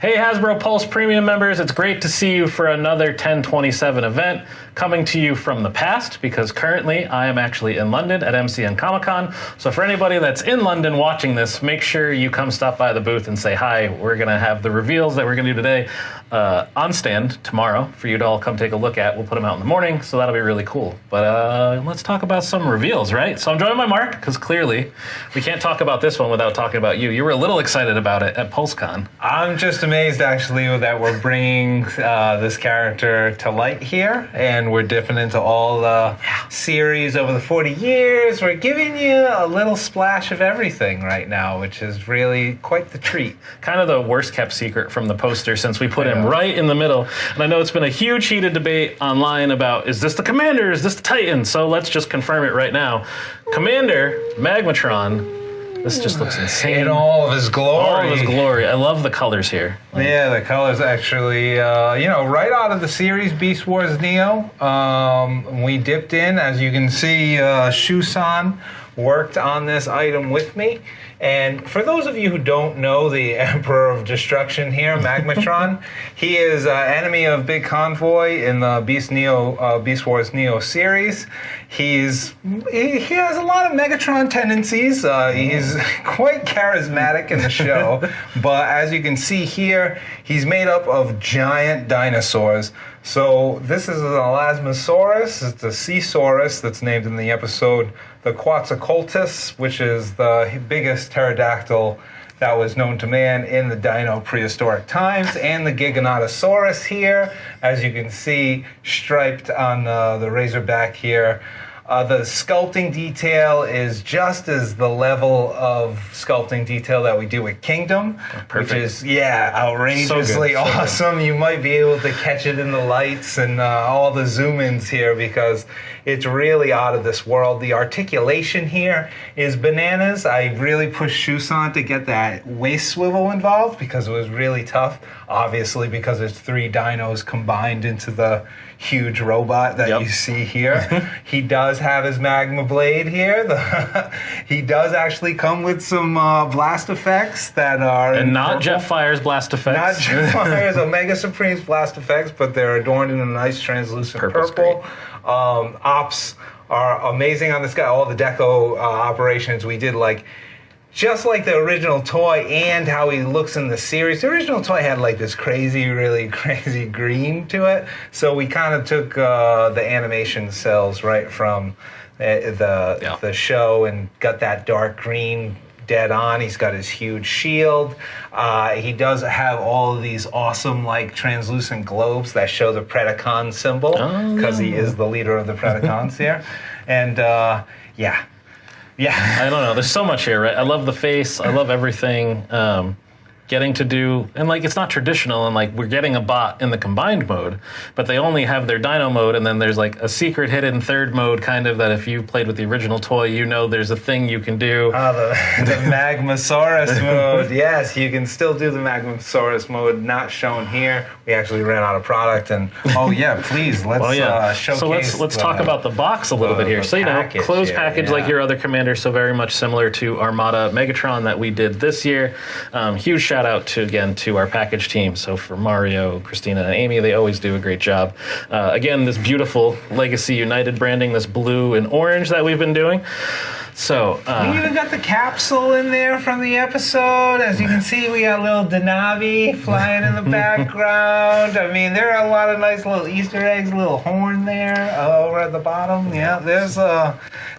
Hey Hasbro Pulse Premium members, it's great to see you for another 1027 event, coming to you from the past, because currently I am actually in London at MCN Comic Con. So for anybody that's in London watching this, make sure you come stop by the booth and say hi. We're gonna have the reveals that we're gonna do today on stand tomorrow for you to all come take a look at. We'll put them out in the morning, so that'll be really cool. But let's talk about some reveals, right? So I'm joined by Mark, because clearly we can't talk about this one without talking about you. You were a little excited about it at PulseCon. I'm just amazed, actually, that we're bringing this character to light here, and we're dipping into all the series over the 40 years. We're giving you a little splash of everything right now, which is really quite the treat. Kind of the worst kept secret from the poster, since we put him right in the middle. And I know it's been a huge heated debate online about, is this the Commander, is this the Titan? So let's just confirm it right now. Commander Magmatron. This just looks insane. In all of his glory. All of his glory. I love the colors here. Like, yeah, the colors actually, you know, right out of the series, Beast Wars Neo, we dipped in. As you can see, Shusan worked on this item with me. And for those of you who don't know the Emperor of Destruction here, Magmatron, he is enemy of Big Convoy in the Beast Wars Neo series. He has a lot of Megatron tendencies. He's quite charismatic in the show, but as you can see here, he's made up of giant dinosaurs. So this is an Elasmosaurus. It's a Seasaurus that's named in the episode. The Quats occultus, which is the biggest pterodactyl that was known to man in the dino prehistoric times, and the Giganotosaurus here, as you can see, striped on the razorback here. The sculpting detail is just as the level of sculpting detail that we do at Kingdom, which is, yeah, outrageously awesome. You might be able to catch it in the lights and all the zoom-ins here, because it's really out of this world. The articulation here is bananas. I really pushed Shusan to get that waist swivel involved, because it was really tough, obviously, because it's three dinos combined into the huge robot that you see here. He does have his magma blade here. He does actually come with some blast effects that are... And not Jetfire's blast effects. Not Jetfire's Omega Supreme's blast effects, but they're adorned in a nice translucent purple. Ops are amazing on this guy. All the deco operations we did, like... Just like the original toy and how he looks in the series. The original toy had like this crazy, really crazy green to it. So we kind of took the animation cells right from the show and got that dark green dead on. He's got his huge shield. He does have all of these awesome, like, translucent globes that show the Predacon symbol, because he is the leader of the Predacons here. And, yeah, I don't know. There's so much here, right? I love the face. I love everything. Getting to do, and like, it's not traditional, and like, we're getting a bot in the combined mode, but they only have their dino mode, and then there's like a secret hidden third mode, kind of, that if you played with the original toy, you know there's a thing you can do. The Magmasaurus mode. Yes, you can still do the Magmasaurus mode, not shown here. We actually ran out of product, and please, let's showcase. So let's talk about the box a little bit here. So, you know, closed package like your other Commander, so very much similar to Armada Megatron that we did this year. Huge shout out to our package team. So for Mario, Christina, and Amy, they always do a great job. Again, this beautiful Legacy United branding, this blue and orange that we've been doing. So we even got the capsule in there from the episode. As you can see, we got little Denavi flying in the background. I mean, there are a lot of nice little Easter eggs, little horn there over at the bottom. Yeah, there's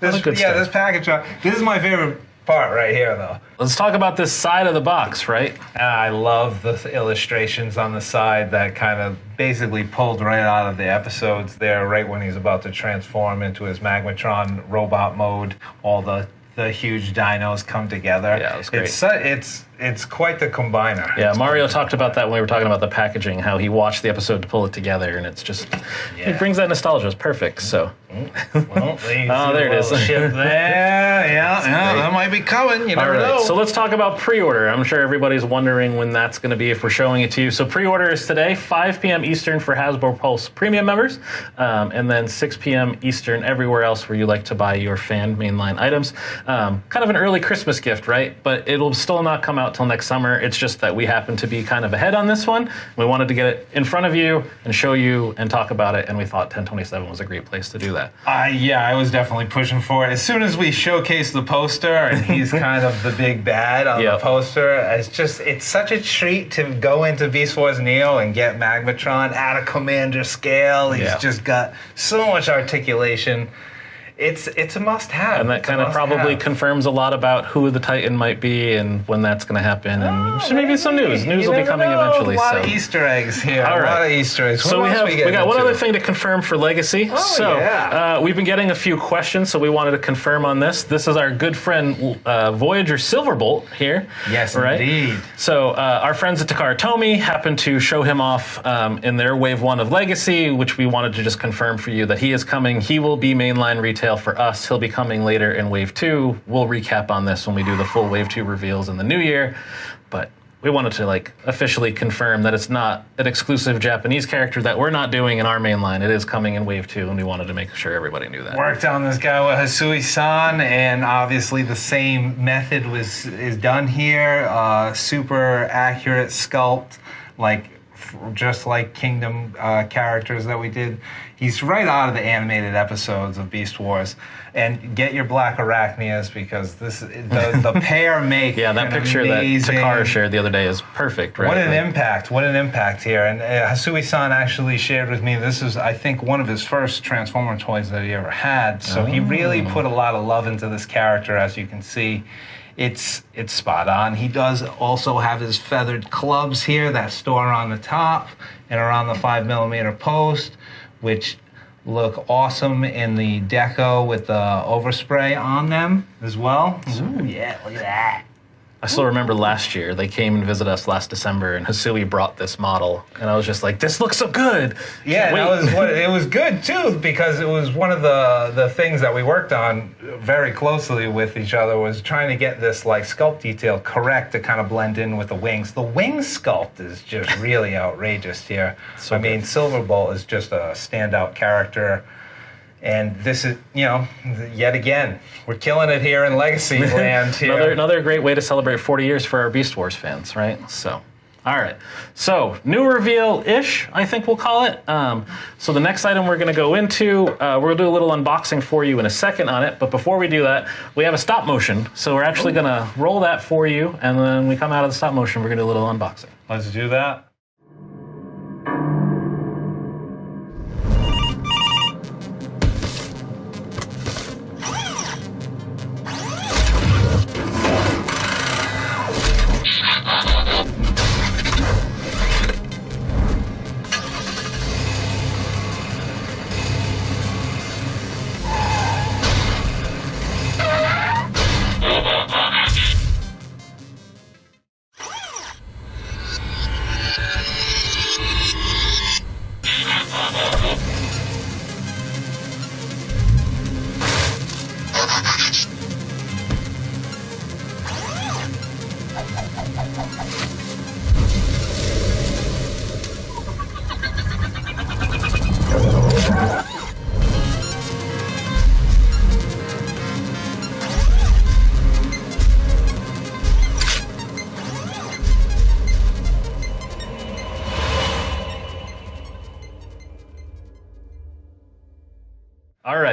this package. This is my favorite part right here, though. Let's talk about this side of the box, right? I love the illustrations on the side that kind of basically pulled right out of the episodes there, right when he's about to transform into his Magmatron robot mode. All the huge dinos come together. Yeah, it was great. It's quite the combiner. Yeah, Mario talked about that when we were talking about the packaging, how he watched the episode to pull it together, and it's just, it brings that nostalgia. It's perfect, so... Well, there it is. Ship there. Yeah, that might be coming. You never know. So let's talk about pre-order. I'm sure everybody's wondering when that's going to be if we're showing it to you. So pre-order is today, 5 p.m. Eastern for Hasbro Pulse Premium members, and then 6 p.m. Eastern everywhere else where you like to buy your fan mainline items. Kind of an early Christmas gift, right? But it'll still not come out till next summer. It's just that we happen to be kind of ahead on this one. We wanted to get it in front of you and show you and talk about it, and we thought 1027 was a great place to do that. Yeah, I was definitely pushing for it. As soon as we showcase the poster, and he's kind of the big bad on the poster, it's such a treat to go into Beast Wars Neo and get Magmatron at a commander scale. He's just got so much articulation. It's a must-have. And that kind of probably confirms a lot about who the Titan might be and when that's going to happen. And maybe some news. News will be coming eventually. A lot of Easter eggs here. All right. A lot of Easter eggs. So we got one other thing to confirm for Legacy. We've been getting a few questions, so we wanted to confirm on this. This is our good friend Voyager Silverbolt here. Yes, indeed. So our friends at Takara Tomy happened to show him off in their Wave 1 of Legacy, which we wanted to just confirm for you that he is coming. He will be mainline retail for us. He'll be coming later in Wave 2. We'll recap on this when we do the full Wave 2 reveals in the new year, but we wanted to officially confirm that it's not an exclusive Japanese character that we're not doing in our main line. It is coming in Wave 2, and we wanted to make sure everybody knew that. Worked on this guy with Hisui-san, and obviously the same method is done here. Super accurate sculpt, just like Kingdom characters that we did. He's right out of the animated episodes of Beast Wars. And get your black arachnias, because the pair make that picture amazing, that Takara shared the other day is perfect, right? What an impact here. And Hasui-san actually shared with me, this is, I think, one of his first Transformer toys that he ever had. So he really put a lot of love into this character, as you can see. It's spot on. He does also have his feathered clubs here that store on the top and around the 5mm post, which look awesome in the deco with the overspray on them as well. Ooh, yeah, look at that. I still remember last year, they came and visited us last December, and Hisui brought this model, and I was just like, this looks so good! Yeah, it was good, too, because it was one of the things that we worked on very closely with each other, was trying to get this sculpt detail correct to kind of blend in with the wings. The wing sculpt is just really outrageous here. So I mean, Silverbolt is just a standout character. And this is, yet again, we're killing it here in Legacy Land. Here. another great way to celebrate 40 years for our Beast Wars fans, right? So, all right. So, new reveal-ish, I think we'll call it. So the next item we're going to go into, we'll do a little unboxing for you in a second on it. But before we do that, we have a stop motion. So we're actually going to roll that for you. And then we come out of the stop motion, we're going to do a little unboxing. Let's do that.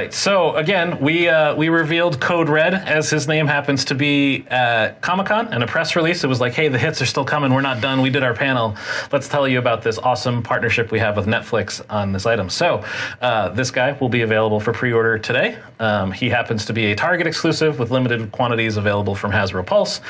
So, again, we revealed Code Red, as his name happens to be, at Comic-Con, in a press release. It was like, hey, the hits are still coming. We're not done. We did our panel. Let's tell you about this awesome partnership we have with Netflix on this item. So, this guy will be available for pre-order today. He happens to be a Target exclusive with limited quantities available from Hasbro Pulse.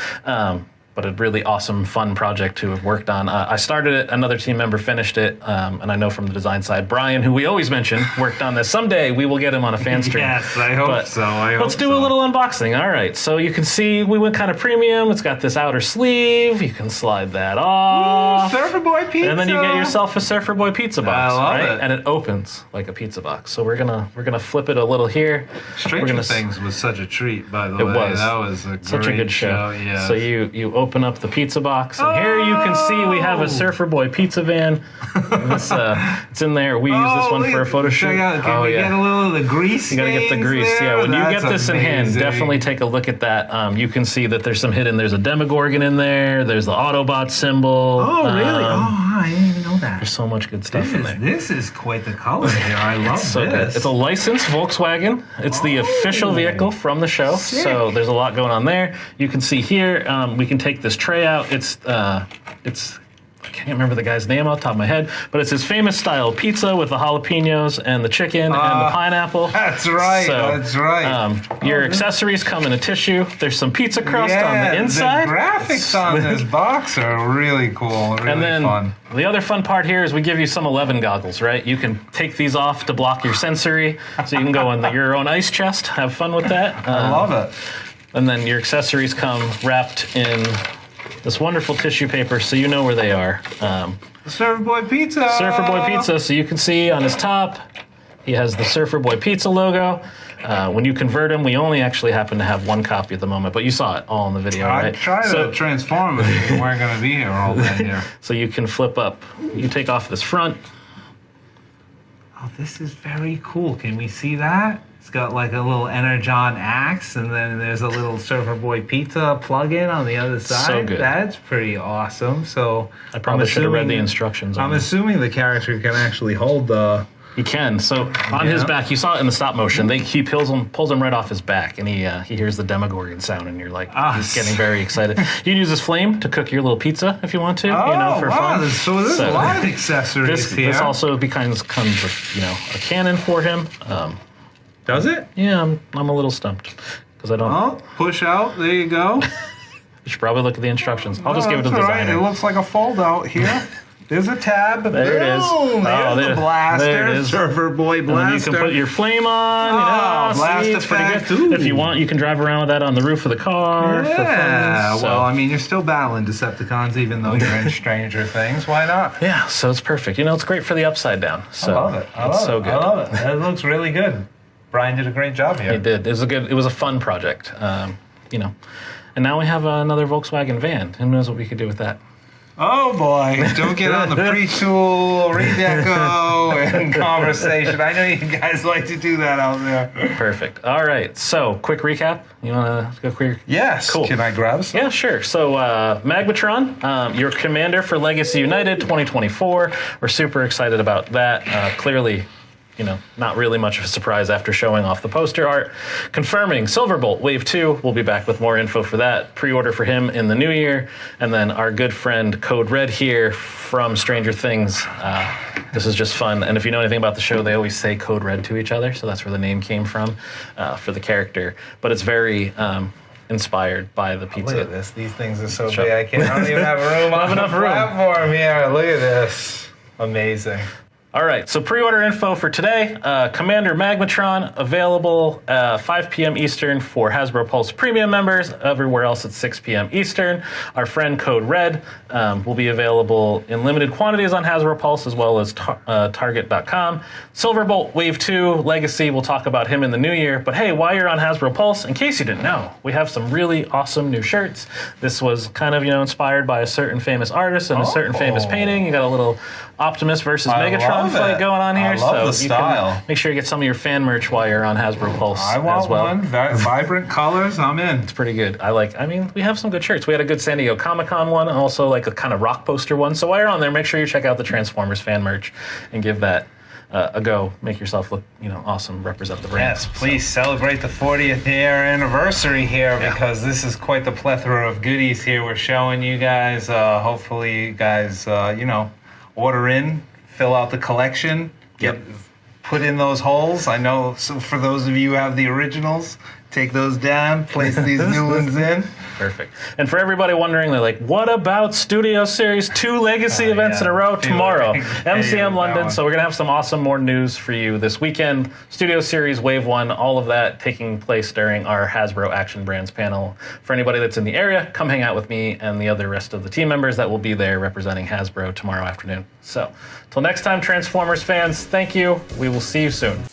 but a really awesome, fun project to have worked on. I started it, another team member finished it, and I know from the design side, Brian, who we always mention, worked on this. Someday we will get him on a fan stream. Yes, I hope so. Let's do a little unboxing. All right, so you can see we went kind of premium. It's got this outer sleeve. You can slide that off. Ooh, Surfer Boy Pizza. And then you get yourself a Surfer Boy Pizza box, right? And it opens like a pizza box. So we're gonna flip it a little here. Stranger Things was such a treat, by the way. It was. That was a great show. Yeah. So you open up the pizza box, and here you can see we have a Surfer Boy pizza van. This, it's in there. We use this one for a photo shoot. Can we get a little of the grease? You gotta get the grease. Yeah, when you get this in hand, definitely take a look at that. You can see that there's some hidden. There's a Demogorgon in there. There's the Autobot symbol. Oh really? I didn't even know that. There's so much good stuff in there. This is quite the color here. I love this. It's a licensed Volkswagen. It's the official vehicle from the show. Sick. So there's a lot going on there. You can see here. We can take this tray out. It's I can't remember the guy's name off the top of my head, but it's his famous style pizza with the jalapenos and the chicken and the pineapple. That's right, so, that's right. Your accessories come in a tissue. There's some pizza crust on the inside. The graphics on this box are really cool, really fun. The other fun part here is we give you some 11 goggles, right? You can take these off to block your sensory, so you can go on your own ice chest, have fun with that. I love it. And then your accessories come wrapped in this wonderful tissue paper, so you know where they are. Surfer Boy Pizza! Surfer Boy Pizza, so you can see on his top, he has the Surfer Boy Pizza logo. When you convert him, we only actually happen to have one copy at the moment, but you saw it all in the video, right? I tried to transform it, we weren't going to be here all day here. So you can flip up, you take off this front. Oh, this is very cool. Can we see that? It's got like a little Energon axe, and then there's a little Surfer Boy Pizza plug-in on the other side. So good. That's pretty awesome. So I probably should have read the instructions. I'm assuming the character can actually hold the. He can. So on his back, you saw it in the stop motion. He pulls him right off his back, and he hears the Demogorgon sound, and you're like, he's getting very excited. You can use this flame to cook your little pizza if you want to, for fun. So there's a lot of accessories here. This also comes with a cannon for him. Does it? Yeah, I'm a little stumped because I don't. Oh, push out. There you go. You should probably look at the instructions. I'll just give it to the designer. Right. It looks like a fold out here. There's a tab. There it is. There's the blaster. There it is. Surfer Boy blaster. You can put your flame on. Blast effect. Pretty good. If you want, you can drive around with that on the roof of the car. Yeah. For fun, so. Well, I mean, you're still battling Decepticons, even though you're in Stranger Things. Why not? Yeah. So it's perfect. It's great for the upside down. So I love it. It's so good. I love it. That looks really good. Brian did a great job here. He did. It was a fun project, And now we have another Volkswagen van. Who knows what we could do with that? Oh boy! Don't get on the pre-tool, redeco, and conversation. I know you guys like to do that out there. Perfect. All right. So, quick recap. You want to go quick? Yes. Cool. Can I grab some? Yeah, sure. So, Magmatron, your commander for Legacy United 2024. We're super excited about that. Clearly. Not really much of a surprise after showing off the poster art. Confirming Silverbolt Wave 2. We'll be back with more info for that. Pre-order for him in the new year. And then our good friend Code Red here from Stranger Things. This is just fun. And if you know anything about the show, they always say Code Red to each other. So that's where the name came from for the character. But it's very... inspired by the pizza. Look at this. These things are so big. I don't even have room on the platform here. Look at this. Amazing. All right, so pre-order info for today, Commander Magmatron, available 5 p.m. Eastern for Hasbro Pulse Premium members, everywhere else at 6 p.m. Eastern. Our friend Code Red will be available in limited quantities on Hasbro Pulse as well as Target.com. Silverbolt Wave 2 Legacy, we'll talk about him in the new year. But hey, while you're on Hasbro Pulse, in case you didn't know, we have some really awesome new shirts. This was kind of, inspired by a certain famous artist and a certain famous painting. You got a little Optimus versus Megatron fight going on here, so make sure you get some of your fan merch while you're on Hasbro Pulse as well. I want one. Vibrant colors, I'm in. It's pretty good. We have some good shirts. We had a good San Diego Comic-Con one, and also a kind of rock poster one. So while you're on there, make sure you check out the Transformers fan merch and give that a go. Make yourself look, awesome. Represent the brand. Yes, please celebrate the 40th year anniversary here because this is quite the plethora of goodies here we're showing you guys. Hopefully you guys, order in. Fill out the collection, put in those holes. I know, so for those of you who have the originals, Take those down, place these new ones in. Perfect. And for everybody wondering, they're like, what about Studio Series 2 Legacy events in a row tomorrow? MCM London, so we're going to have some awesome more news for you this weekend. Studio Series Wave 1, all of that taking place during our Hasbro Action Brands panel. For anybody that's in the area, come hang out with me and the other rest of the team members that will be there representing Hasbro tomorrow afternoon. So, till next time, Transformers fans, thank you. We will see you soon.